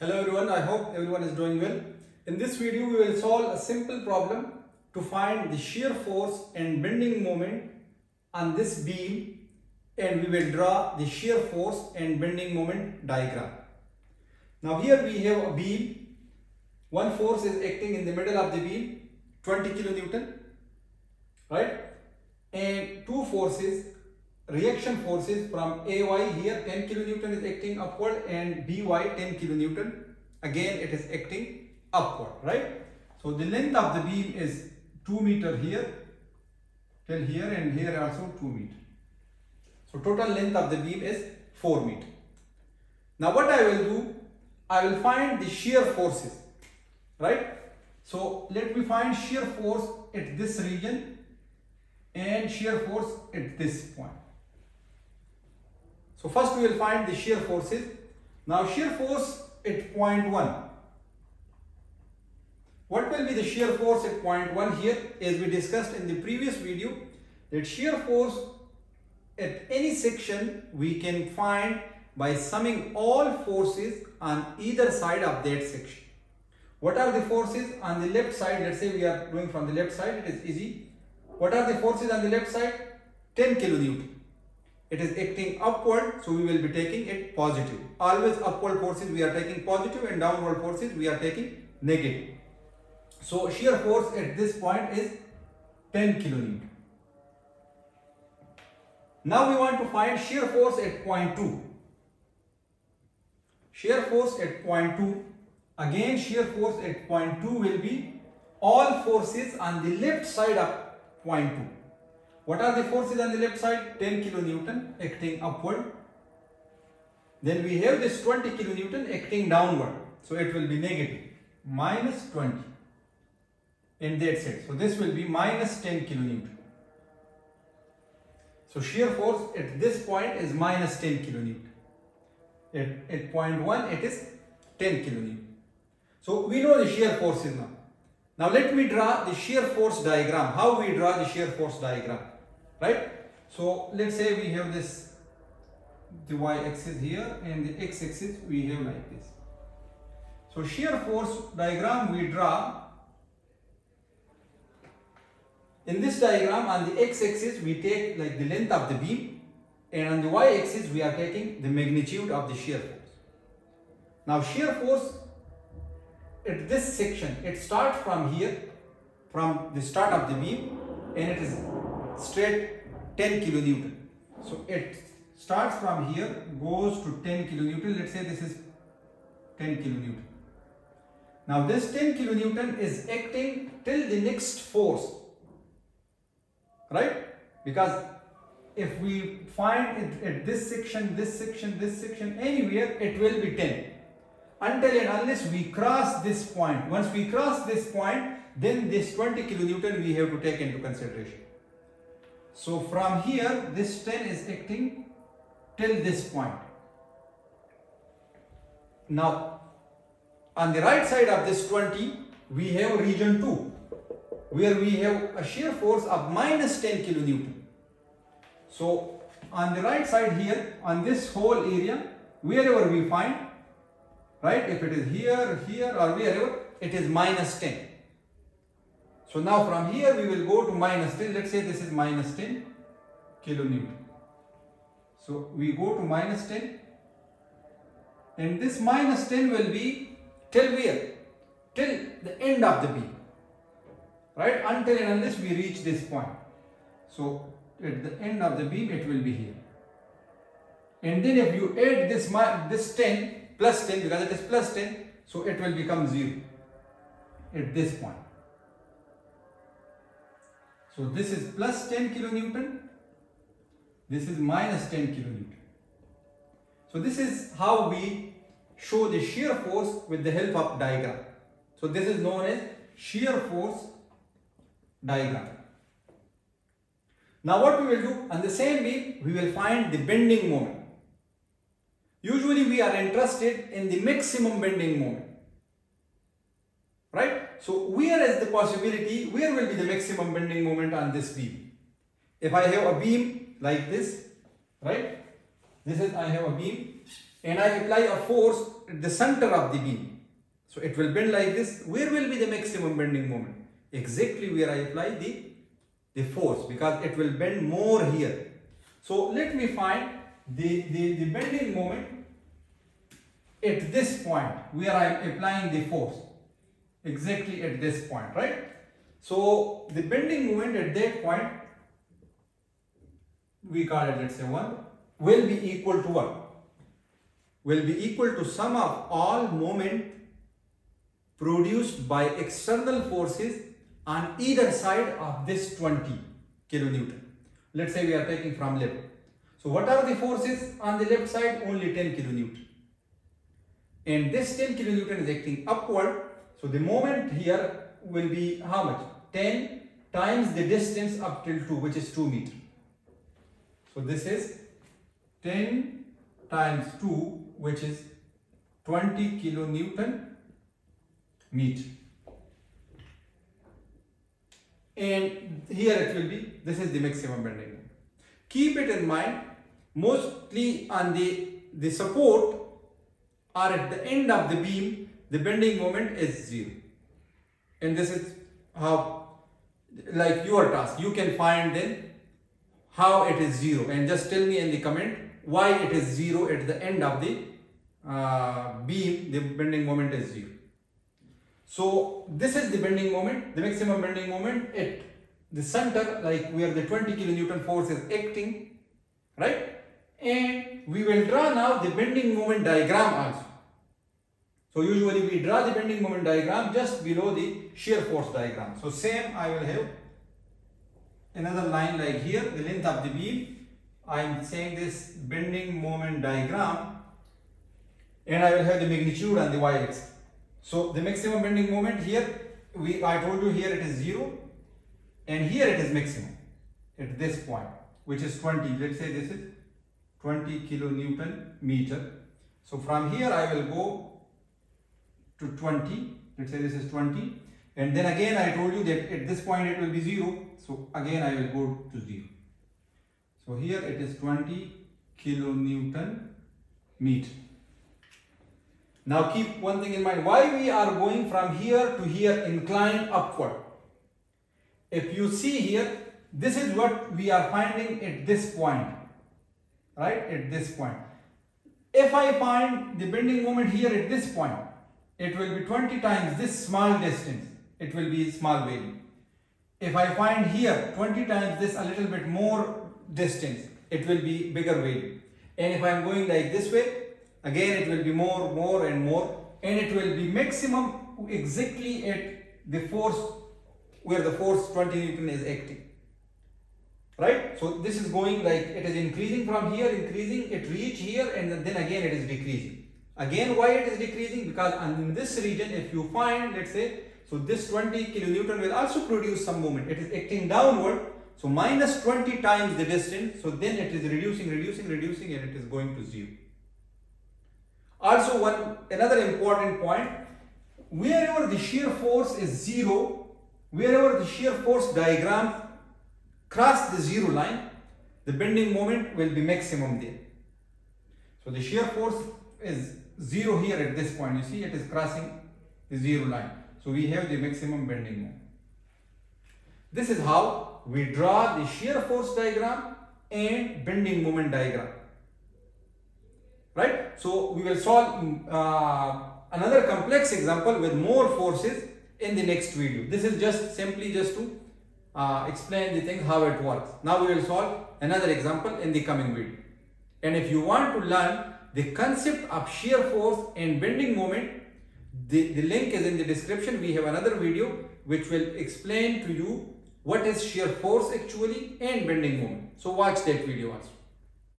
Hello everyone, I hope everyone is doing well. In this video we will solve a simple problem to find the shear force and bending moment on this beam, and we will draw the shear force and bending moment diagram. Now here we have a beam, one force is acting in the middle of the beam, 20 kN, right? And two forces, reaction forces from AY here 10 kN is acting upward and BY 10 kN, again it is acting upward, right? So the length of the beam is 2 m here till here, and here also 2 m. So total length of the beam is 4 m. Now what I will do, I will find the shear forces, right? So let me find shear force at this region and shear force at this point. So first we will find the shear forces. Now shear force at point 1. What will be the shear force at point 1 here? As we discussed in the previous video, that shear force at any section we can find by summing all forces on either side of that section. What are the forces on the left side? Let's say we are doing from the left side, it is easy. What are the forces on the left side? 10 kN. It is acting upward, so we will be taking it positive. Always upward forces we are taking positive and downward forces we are taking negative. So shear force at this point is 10 kN. Now we want to find shear force at point 2. Shear force at point 2. Again shear force at point 2 will be all forces on the left side of point 2. What are the forces on the left side? 10 kN acting upward. Then we have this 20 kN acting downward. So it will be negative. Minus 20. And that's it. So this will be minus 10 kN. So shear force at this point is minus 10 kN. At point 1 it is 10 kN. So we know the shear forces now. Now let me draw the shear force diagram. How we draw the shear force diagram, right? So let's say we have this, the y-axis here, and the x-axis we have like this. So shear force diagram we draw. In this diagram, on the x-axis we take like the length of the beam, and on the y-axis we are taking the magnitude of the shear force. Now shear force at this section, it starts from here, from the start of the beam, and it is straight 10 kN. So it starts from here, goes to 10 kN. Let's say this is 10 kN. Now this 10 kN is acting till the next force, right? Because if we find it at this section, anywhere, it will be 10. Until and unless we cross this point. Once we cross this point, then this 20 kN we have to take into consideration. So from here, this 10 is acting till this point. Now, on the right side of this 20, we have region 2, where we have a shear force of minus 10 kN. So on the right side here, on this whole area, wherever we find, right, if it is here, here, or wherever, it is minus 10. So now from here we will go to minus 10. Let's say this is minus 10 kN. So we go to minus 10, and this minus 10 will be till where? Till the end of the beam, right? Until and unless we reach this point. So at the end of the beam it will be here. And then if you add this 10 plus 10, because it is plus 10, so it will become 0 at this point. So this is plus 10 kN, this is minus 10 kN. So this is how we show the shear force with the help of diagram. So this is known as shear force diagram. Now what we will do, on the same beam, we will find the bending moment. Usually we are interested in the maximum bending moment, right? So where is the possibility, where will be the maximum bending moment on this beam? If I have a beam like this, right? This is I have a beam, and I apply a force at the center of the beam. So it will bend like this. Where will be the maximum bending moment? Exactly where I apply the force, because it will bend more here. So let me find the bending moment at this point where I am applying the force. Exactly at this point, right? So the bending moment at that point, we call it, let's say 1, will be equal to what? Will be equal to sum of all moment produced by external forces on either side of this 20 kilonewton. Let's say we are taking from left. So what are the forces on the left side? Only 10 kilonewton. And this 10 kilonewton is acting upward. So the moment here will be how much? 10 times the distance up till 2, which is 2 meter. So this is 10 times 2, which is 20 kilonewton meter. And here it will be, this is the maximum bending moment. Keep it in mind, mostly on the support or at the end of the beam, the bending moment is 0. And this is how, like your task, you can find then how it is 0, and just tell me in the comment why it is 0 at the end of the beam, the bending moment is 0. So this is the bending moment, the maximum bending moment at the center, like where the 20 kilonewton force is acting, right? And we will draw now the bending moment diagram also. So usually we draw the bending moment diagram just below the shear force diagram. So same, I will have another line like here, the length of the beam. I am saying this bending moment diagram, and I will have the magnitude on the y-axis. So the maximum bending moment here, I told you here it is 0, and here it is maximum at this point, which is 20. Let's say this is 20 kilonewton meter. So from here I will go to 20. Let's say this is 20, and then again I told you that at this point it will be 0. So again I will go to 0. So here it is 20 kilonewton meter. Now keep one thing in mind, why we are going from here to here inclined upward. If you see here, this is what we are finding at this point, right? At this point. If I find the bending moment here at this point, it will be 20 times this small distance. It will be small value. If I find here 20 times this a little bit more distance, it will be bigger value. And if I am going like this way, again it will be more and more, and it will be maximum exactly at the force where the force 20 Newton is acting, right? So this is going like it is increasing from here, increasing, it reach here, and then again it is decreasing. Again why it is decreasing? Because in this region, if you find, let's say, so this 20 kilonewton will also produce some moment. It is acting downward, so minus 20 times the distance, so then it is reducing, and it is going to 0. Also another important point, wherever the shear force is 0, wherever the shear force diagram crosses the 0 line, the bending moment will be maximum there. So the shear force is 0 here at this point, you see it is crossing the 0 line. So we have the maximum bending moment. This is how we draw the shear force diagram and bending moment diagram. Right? So we will solve another complex example with more forces in the next video. This is just simply just to explain the thing, how it works. Now we will solve another example in the coming video. And if you want to learn the concept of shear force and bending moment, the link is in the description. We have another video which will explain to you what is shear force actually and bending moment. So watch that video also.